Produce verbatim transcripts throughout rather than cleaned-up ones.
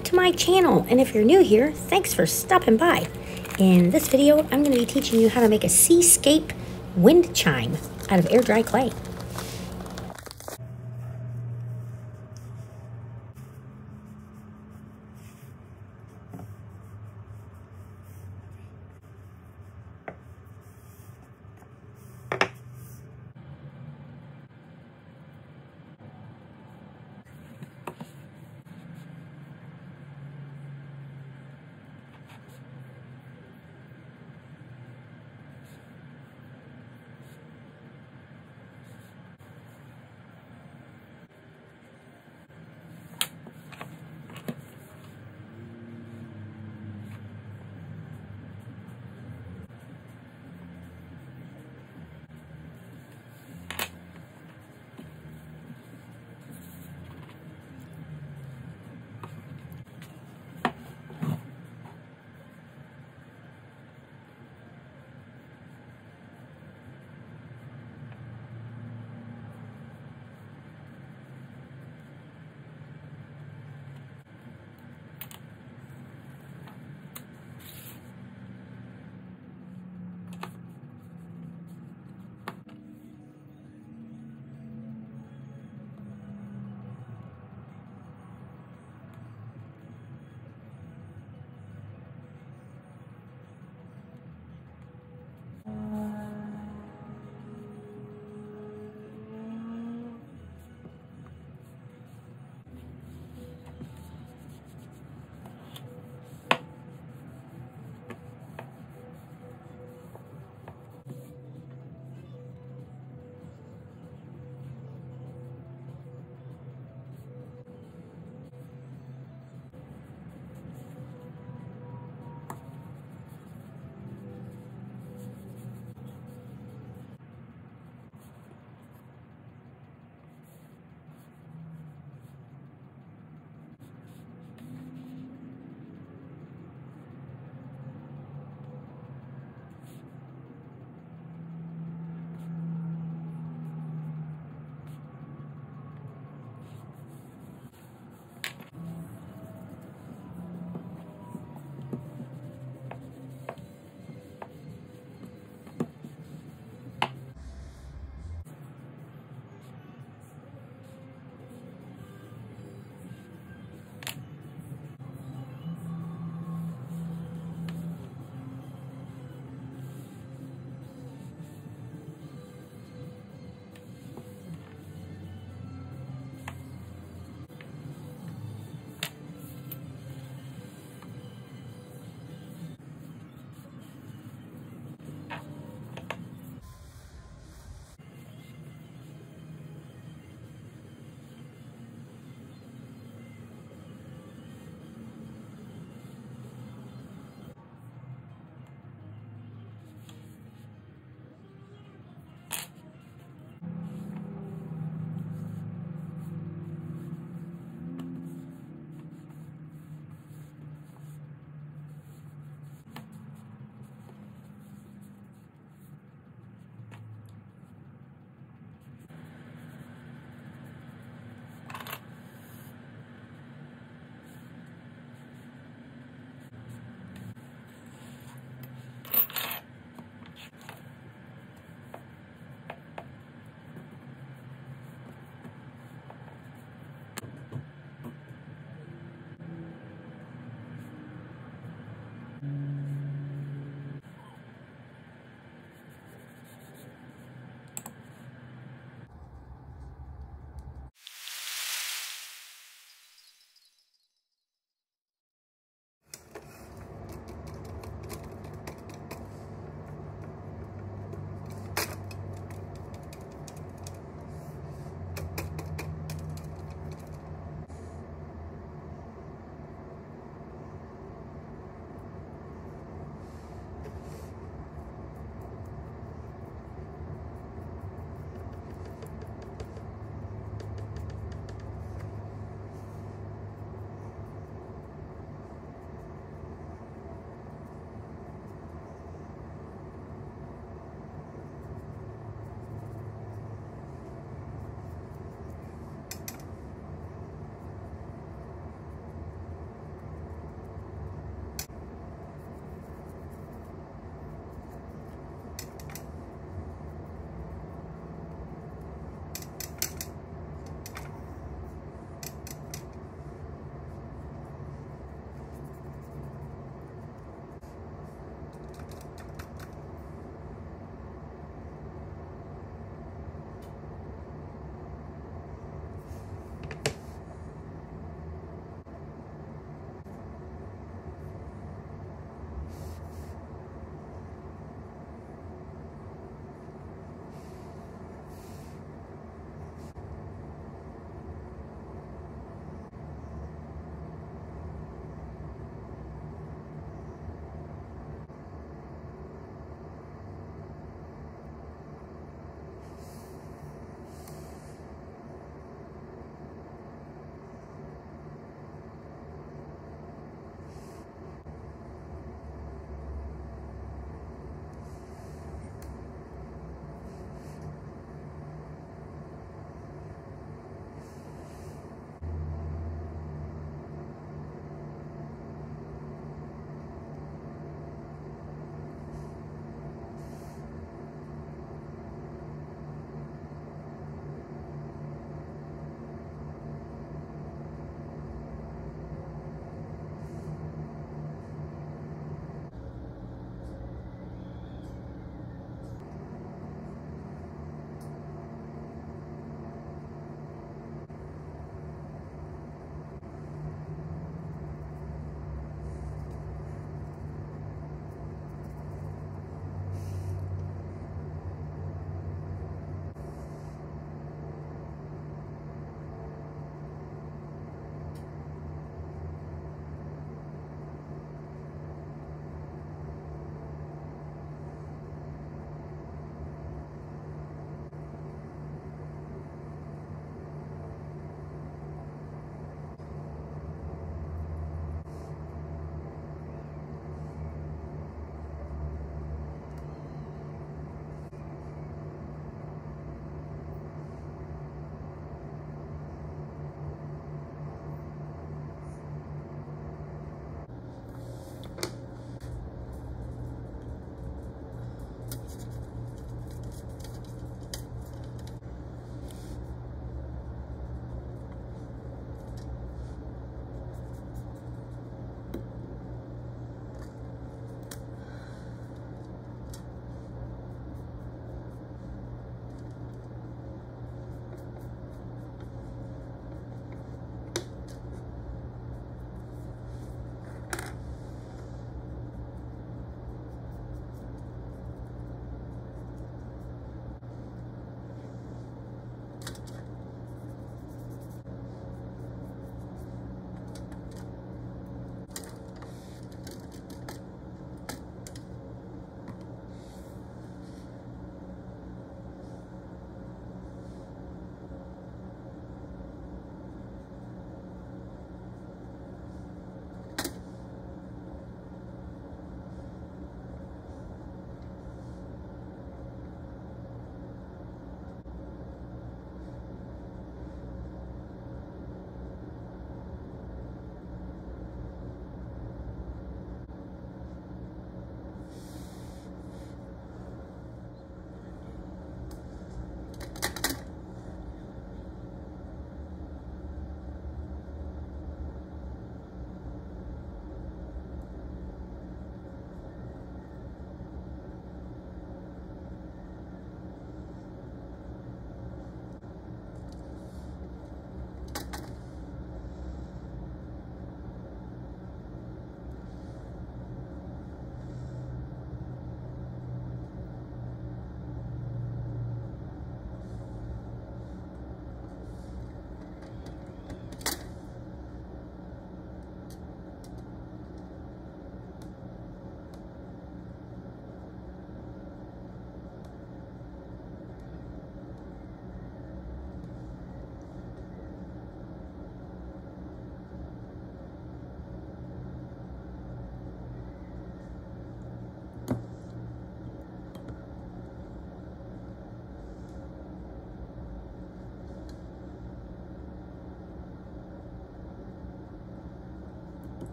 back to my channel, and if you're new here, thanks for stopping by. In this video, I'm going to be teaching you how to make a seascape wind chime out of air dry clay.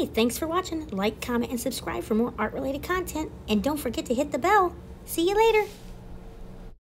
Hey, thanks for watching. Like, comment, and subscribe for more art-related content. And don't forget to hit the bell. See you later.